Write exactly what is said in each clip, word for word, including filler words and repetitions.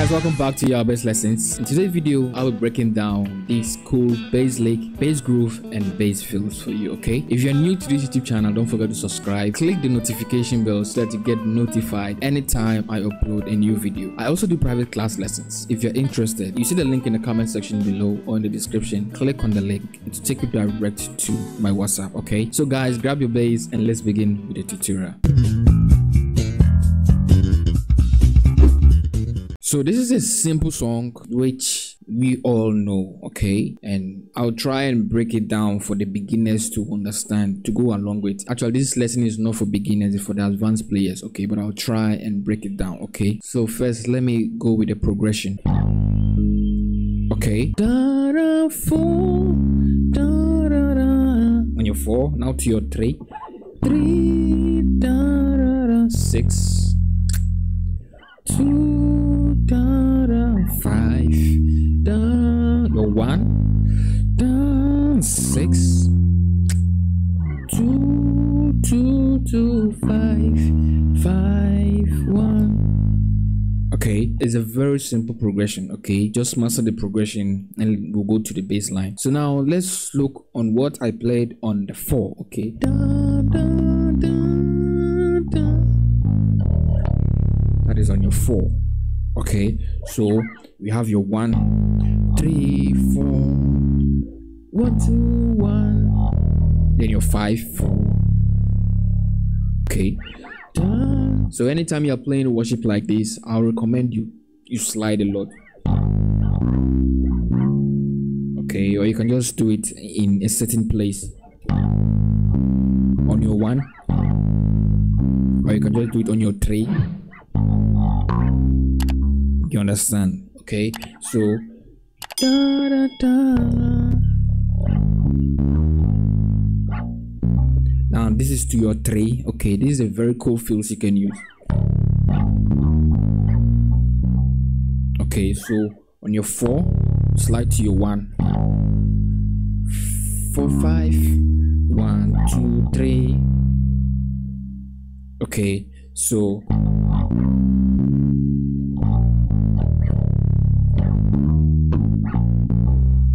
guys, welcome back to your bass lessons. In today's video, I'll be breaking down these cool bass lick, bass groove and bass fills for you. Okay, if you're new to this YouTube channel, don't forget to subscribe, click the notification bell so that you get notified anytime I upload a new video. I also do private class lessons. If you're interested, you see the link in the comment section below or in the description. Click on the link, it will take you direct to my WhatsApp. Okay, so guys, grab your bass and let's begin with the tutorial. So this is a simple song which we all know, okay, and I'll try and break it down for the beginners to understand, to go along with. Actually, this lesson is not for beginners, it's for the advanced players, okay, but I'll try and break it down. Okay, so first let me go with the progression. Okay, on your four, now to your three, three, six, two, five, down, go one, down, six, two, two, two, five, five, one. Okay, it's a very simple progression. Okay, just master the progression and we'll go to the bass line. So now let's look on what I played on the four. Okay, da, da, da, da. That is on your four. Okay, so we have your one, three, four, one, two, one, then your five, four. Okay, so anytime you're playing worship like this, I'll recommend you you slide a lot. Okay, or you can just do it in a certain place on your one, or you can just do it on your three. You understand? Okay, so da, da, da. Now this is to your three. Okay, this is a very cool fills you can use. Okay, so on your four, slide to your one, four, five, one, two, three. Okay, so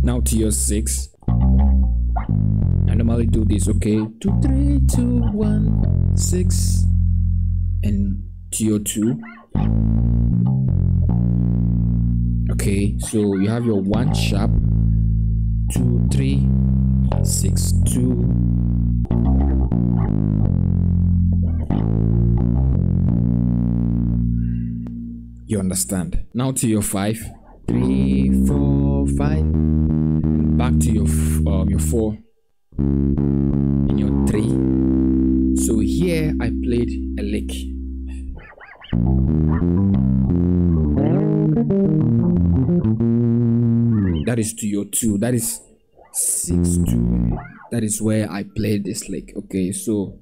now to your six. I normally do this, okay? Two, three, two, one, six, and to your two. Okay, so you have your one sharp, two, three, six, two. You understand? Now to your five, three, four, five. Back to your uh, your four and your three. So here I played a lick. That is to your two. That is six two. That is where I played this lick. Okay, so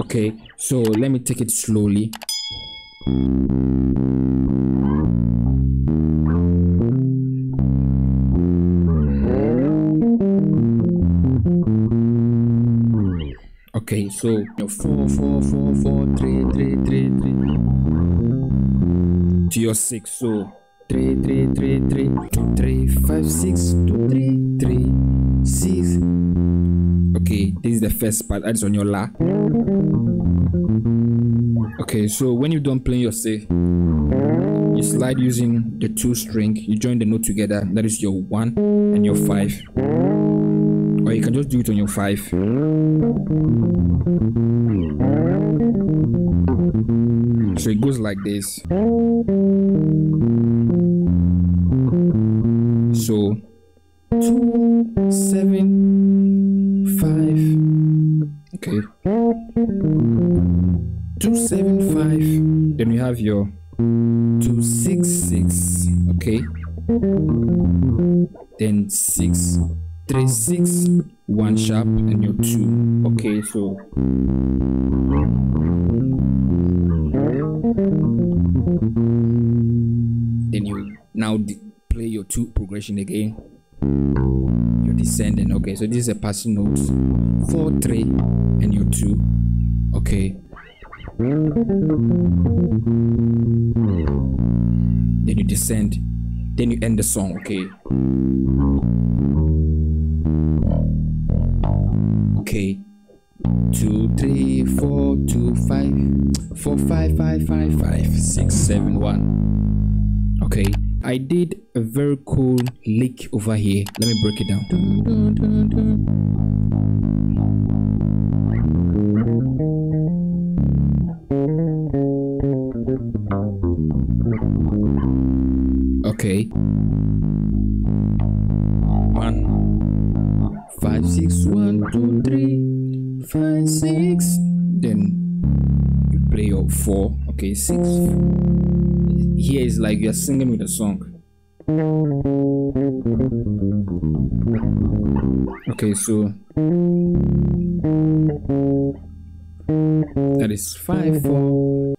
okay. So let me take it slowly. Okay, so your four, four, four, four, three, three, three, three to your six. So three, three, three, three, two, three, five, six, two, three, three, six. Okay, this is the first part. That's on your la. Okay, so when you don't play your safe, you slide using the two string, you join the note together, that is your one and your five. Or you can just do it on your five. So it goes like this. So two, seven, five. Okay. two seven five, then you have your two six six, okay, then six, three, six, one sharp, and your two. Okay, so then you now play your two progression again, your descending. Okay, so this is a passing note, four, three, and your two. Okay. Then you descend. Then you end the song, okay? Okay. Two, three, four, two, five, four, five, five, five, five, six, seven, one. Okay. I did a very cool lick over here. Let me break it down. Okay. One, five, six, one, two, three, five, six. Then you play your four. Okay, six. Here is like you're singing with a song. Okay, so that is five, four.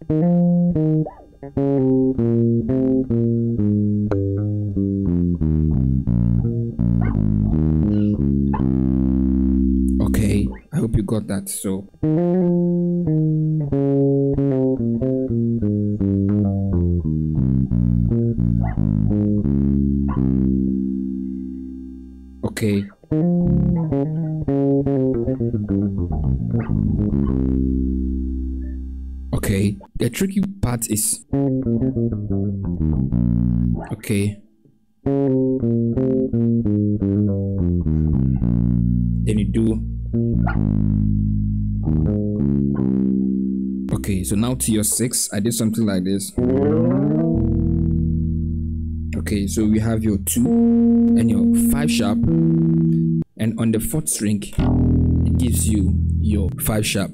Okay, I hope you got that. So okay. Okay. The tricky part is okay. Then you do. Okay, so now to your six, I did something like this. Okay, so we have your two and your five sharp, and on the fourth string it gives you your five sharp.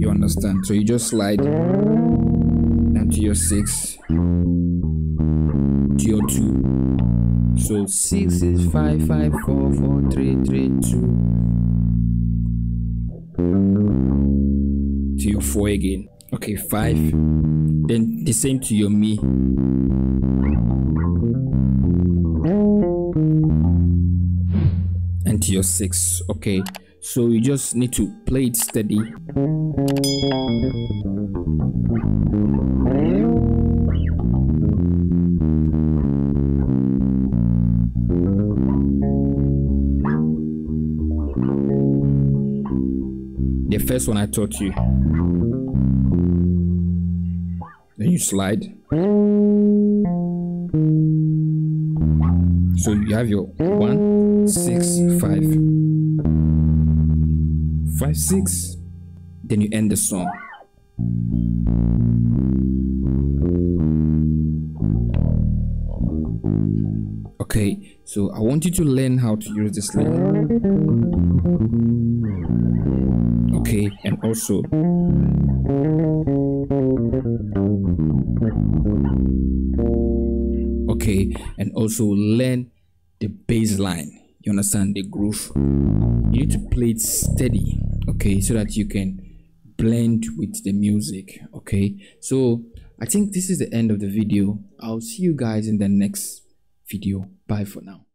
You understand? So you just slide down to your six, to your two. So six is five, five, four, four, three, three, two. To your four again. Okay, five. Then the same to your mi. And to your six. Okay, so you just need to play it steady. The first one I taught you. Then you slide. So you have your one, six, five, five, six. Then you end the song. Okay, so I want you to learn how to use this level. Okay, and also. Okay, and also learn the bass line. You understand the groove? You need to play it steady, okay, so that you can blend with the music, okay? So I think this is the end of the video. I'll see you guys in the next video. Bye for now.